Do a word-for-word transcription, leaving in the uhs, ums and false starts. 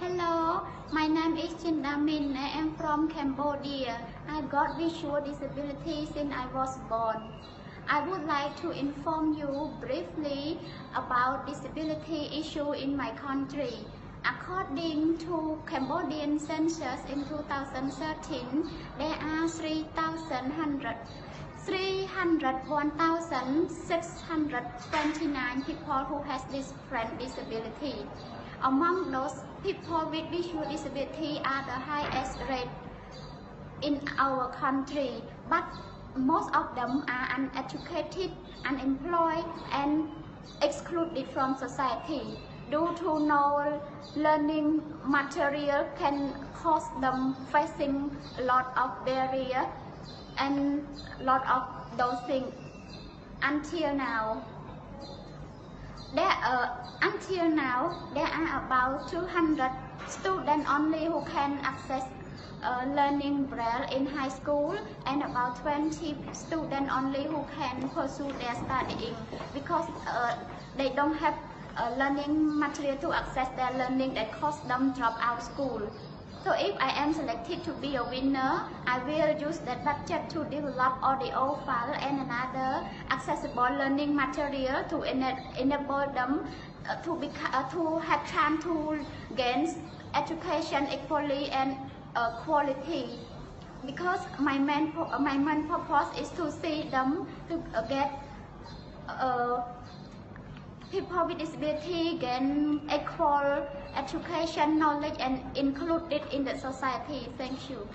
Hello, my name is Chinda Min. I am from Cambodia. I got visual disability since I was born. I would like to inform you briefly about disability issue in my country. According to Cambodian census in two thousand thirteen, there are three hundred one thousand six hundred twenty-nine people who has different disability. Among those, people with visual disability are the highest rate in our country, but most of them are uneducated, unemployed, and excluded from society due to no learning material can cause them facing a lot of barriers and a lot of those things until now. There are, until now, there are about two hundred students only who can access uh, learning braille in high school, and about twenty students only who can pursue their studying because uh, they don't have uh, learning material to access their learning that cause them drop out school. So if I am selected to be a winner, I will use that budget to develop audio file and another accessible learning material to enable them to, be, to have time to gain education equally and uh, quality. Because my main, my main purpose is to see them to uh, get uh, people with disability gain equal education, knowledge, and included in the society. Thank you.